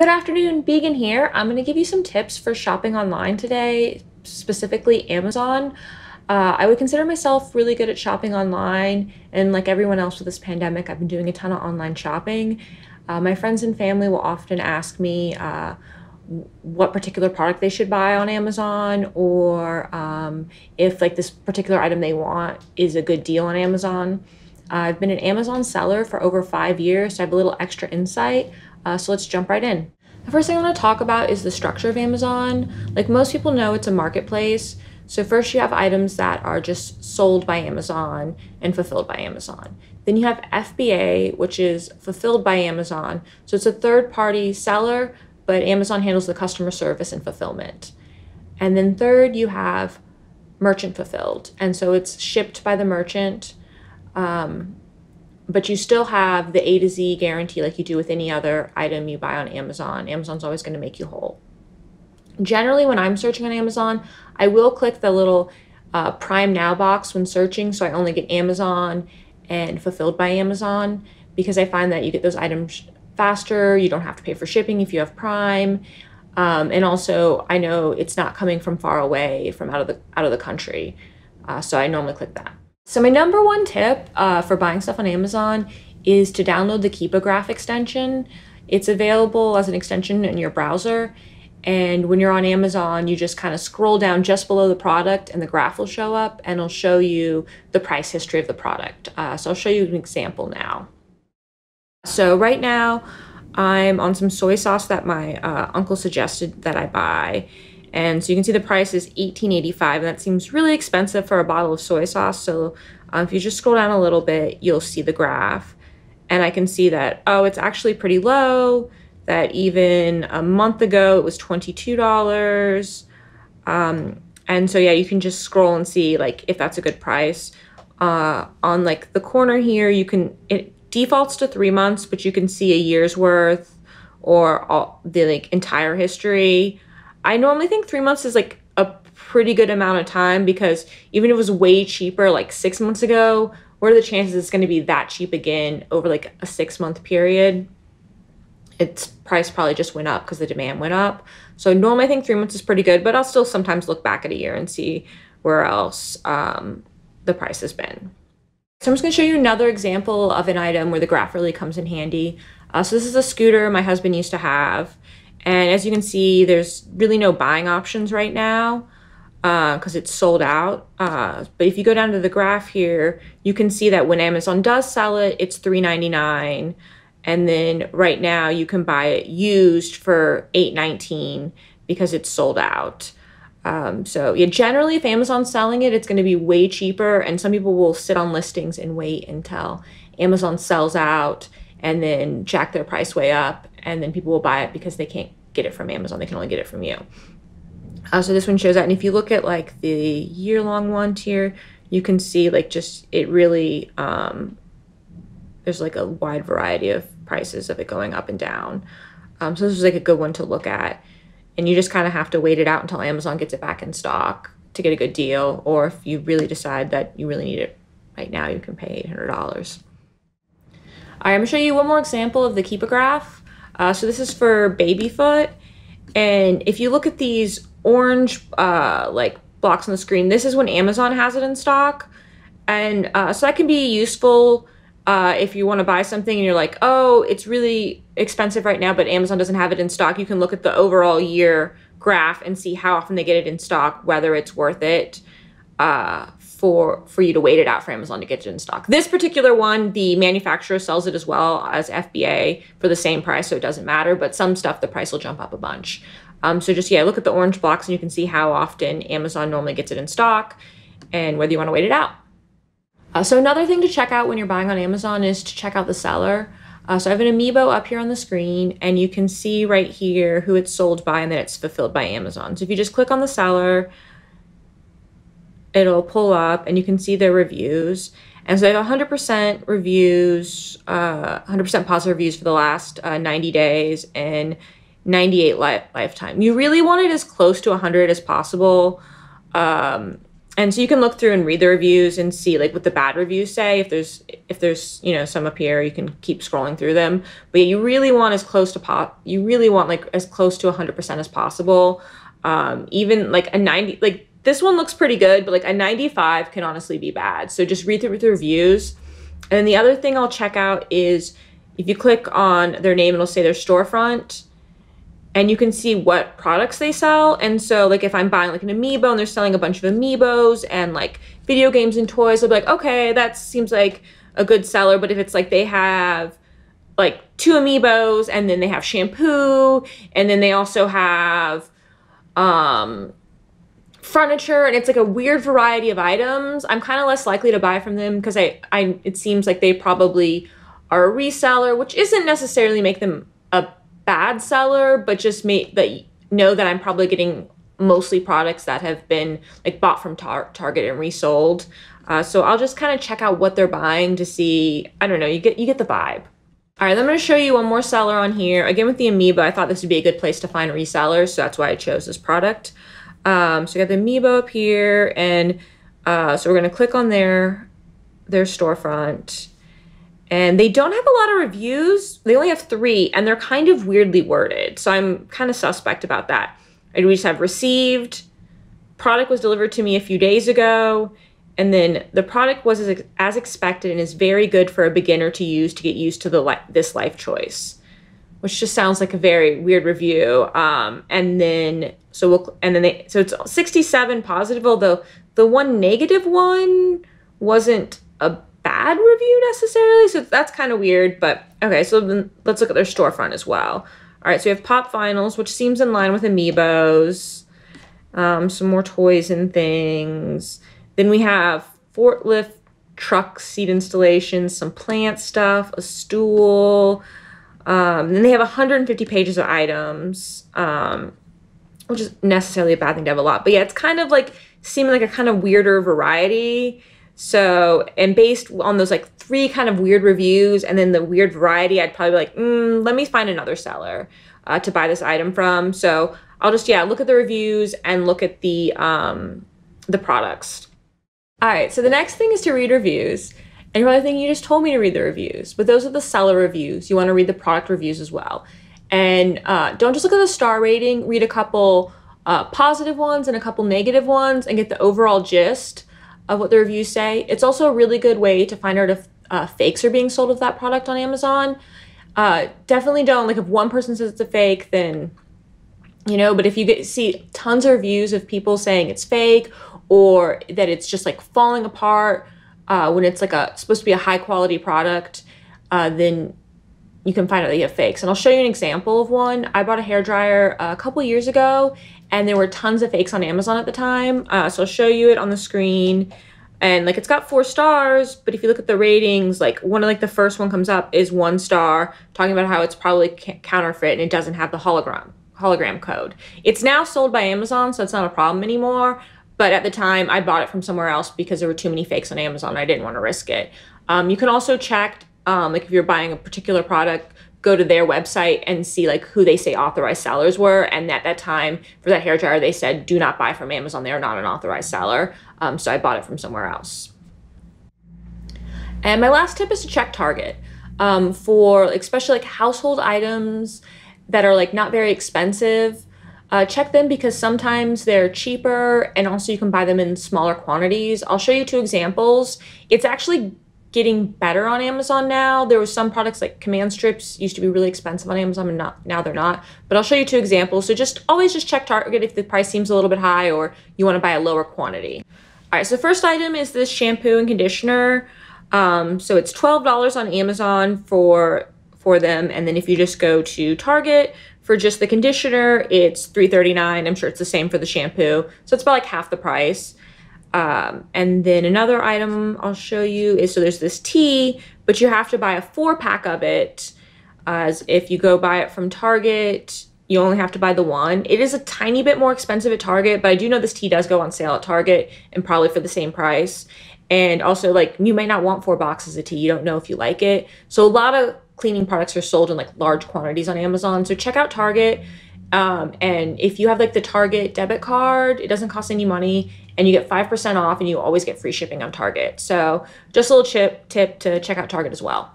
Good afternoon, Began here. I'm going to give you some tips for shopping online today, specifically Amazon. I would consider myself really good at shopping online, and like everyone else with this pandemic, I've been doing a ton of online shopping. My friends and family will often ask me what particular product they should buy on Amazon, or if like this particular item they want is a good deal on Amazon. I've been an Amazon seller for over 5 years, so I have a little extra insight. So let's jump right in. The first thing I want to talk about is the structure of Amazon. Like most people know, it's a marketplace. So first you have items that are just sold by Amazon and fulfilled by Amazon. Then you have FBA, which is fulfilled by Amazon. So it's a third-party seller, but Amazon handles the customer service and fulfillment. And then third, you have merchant fulfilled. And so it's shipped by the merchant. But you still have the A to Z guarantee like you do with any other item you buy on Amazon. Amazon's always going to make you whole. Generally, when I'm searching on Amazon, I will click the little Prime Now box when searching, so I only get Amazon and fulfilled by Amazon, because I find that you get those items faster, you don't have to pay for shipping if you have Prime, and also I know it's not coming from far away, from out of the country, so I normally click that. So my number one tip for buying stuff on Amazon is to download the Keepa Graph extension. It's available as an extension in your browser. And when you're on Amazon, you just kind of scroll down just below the product and the graph will show up and it'll show you the price history of the product. So I'll show you an example now. So right now I'm on some soy sauce that my uncle suggested that I buy. And so you can see the price is $18.85, and that seems really expensive for a bottle of soy sauce. So if you just scroll down a little bit, you'll see the graph. And I can see that, oh, it's actually pretty low, that even a month ago it was $22. And so, yeah, you can just scroll and see like if that's a good price. On like the corner here, it defaults to 3 months, but you can see a year's worth or all the like entire history. I normally think 3 months is like a pretty good amount of time, because even if it was way cheaper like 6 months ago, what are the chances it's going to be that cheap again over like a 6 month period? Its price probably just went up because the demand went up. So normally I think 3 months is pretty good, but I'll still sometimes look back at a year and see where else the price has been. So I'm just going to show you another example of an item where the graph really comes in handy. So this is a scooter my husband used to have. And as you can see, there's really no buying options right now because it's sold out. But if you go down to the graph here, you can see that when Amazon does sell it, it's $3.99. And then right now you can buy it used for $8.19 because it's sold out. So yeah, generally if Amazon's selling it, it's going to be way cheaper. And some people will sit on listings and wait until Amazon sells out and then jack their price way up, and then people will buy it because they can't get it from Amazon. They can only get it from you. So this one shows that. And if you look at like the year-long one tier, you can see like just it really, there's like a wide variety of prices of it going up and down. So this is like a good one to look at. And you just kind of have to wait it out until Amazon gets it back in stock to get a good deal. Or if you really decide that you really need it right now, you can pay $800. All right, I'm gonna show you one more example of the Keepa Graph. So this is for Babyfoot. And if you look at these orange like blocks on the screen, this is when Amazon has it in stock. And so that can be useful if you wanna buy something and you're like, oh, it's really expensive right now, but Amazon doesn't have it in stock. You can look at the overall year graph and see how often they get it in stock, whether it's worth it for you to wait it out for Amazon to get it in stock. This particular one, the manufacturer sells it as well as FBA for the same price, so it doesn't matter, but some stuff, the price will jump up a bunch. So just, yeah, look at the orange blocks and you can see how often Amazon normally gets it in stock and whether you wanna wait it out. So another thing to check out when you're buying on Amazon is to check out the seller. So I have an Amiibo up here on the screen, and you can see right here who it's sold by and that it's fulfilled by Amazon. So if you just click on the seller, it'll pull up and you can see their reviews. And so they have 100% reviews, 100% positive reviews for the last 90 days and 98 lifetime. You really want it as close to 100 as possible. And so you can look through and read the reviews and see like what the bad reviews say. If there's you know, some up here, you can keep scrolling through them. But you really want as close to as close to 100% as possible. Even like a 90, like this one looks pretty good, but like a 95 can honestly be bad. So just read through the reviews. And then the other thing I'll check out is if you click on their name, it'll say their storefront. And you can see what products they sell. And so like if I'm buying like an Amiibo and they're selling a bunch of Amiibos and like video games and toys, I'll be like, okay, that seems like a good seller. But if it's like they have like 2 Amiibos and then they have shampoo and then they also have furniture and it's like a weird variety of items, I'm kind of less likely to buy from them because it seems like they probably are a reseller, which isn't necessarily make them a bad seller, but just know that I'm probably getting mostly products that have been like bought from Target and resold. So I'll just kind of check out what they're buying to see. I don't know. You get the vibe. All right, I'm going to show you one more seller on here. Again, with the Amiibo, I thought this would be a good place to find resellers, so that's why I chose this product. So we got the Amiibo up here, and so we're going to click on their storefront. And they don't have a lot of reviews. They only have 3, and they're kind of weirdly worded. So I'm kind of suspect about that. And we just have received, product was delivered to me a few days ago, and then the product was as expected and is very good for a beginner to use to get used to this life choice, which just sounds like a very weird review. So it's 67 positive, although the one negative one wasn't a bad review necessarily, so that's kind of weird. But okay, so then let's look at their storefront as well. All right, so we have Pop Vinyls, which seems in line with Amiibos, some more toys and things. Then we have forklift, truck seat installations, some plant stuff, a stool. Then they have 150 pages of items, which is necessarily a bad thing to have a lot, but yeah, it's kind of like seeming like a kind of weirder variety. So, and based on those like 3 kind of weird reviews and then the weird variety, I'd probably be like, let me find another seller to buy this item from. So I'll just, yeah, look at the reviews and look at the products. All right, so the next thing is to read reviews. And you're probably thinking, you just told me to read the reviews, but those are the seller reviews. You want to read the product reviews as well. And don't just look at the star rating, read a couple positive ones and a couple negative ones and get the overall gist of what the reviews say. It's also a really good way to find out if fakes are being sold of that product on Amazon. Definitely don't, like if one person says it's a fake, then, you know, but if you see tons of reviews of people saying it's fake or that it's just like falling apart when it's like supposed to be a high quality product, then you can find out that you have fakes. And I'll show you an example of one. I bought a hairdryer a couple years ago, and there were tons of fakes on Amazon at the time. So I'll show you it on the screen. And like it's got 4 stars, but if you look at the ratings, like one of like the first one comes up is 1 star, talking about how it's probably counterfeit and it doesn't have the hologram code. It's now sold by Amazon, so it's not a problem anymore. But at the time I bought it from somewhere else because there were too many fakes on Amazon. And I didn't want to risk it. You can also check, like if you're buying a particular product, go to their website and see like who they say authorized sellers were. And at that time for that hairdryer, they said, do not buy from Amazon. They are not an authorized seller. So I bought it from somewhere else. And my last tip is to check Target for especially like household items that are like not very expensive. Check them because sometimes they're cheaper and also you can buy them in smaller quantities. I'll show you 2 examples. It's actually getting better on Amazon now. There were some products like command strips used to be really expensive on Amazon and now they're not. But I'll show you 2 examples. So always just check Target if the price seems a little bit high or you want to buy a lower quantity. All right, so the first item is this shampoo and conditioner. So it's $12 on Amazon for them. And then if you just go to Target for just the conditioner, it's $3.39. I'm sure it's the same for the shampoo. So it's about like half the price. And then another item I'll show you is, so there's this tea, but you have to buy a 4-pack of it. As if you go buy it from Target, you only have to buy the one. It is a tiny bit more expensive at Target, but I do know this tea does go on sale at Target and probably for the same price. And also like you might not want 4 boxes of tea. You don't know if you like it. So a lot of cleaning products are sold in like large quantities on Amazon. So check out Target And if you have like the Target debit card, it doesn't cost any money and you get 5% off and you always get free shipping on Target. So just a little tip to check out Target as well.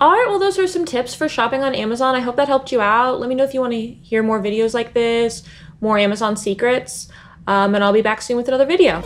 All right, well, those are some tips for shopping on Amazon. I hope that helped you out. Let me know if you want to hear more videos like this, more Amazon secrets, and I'll be back soon with another video.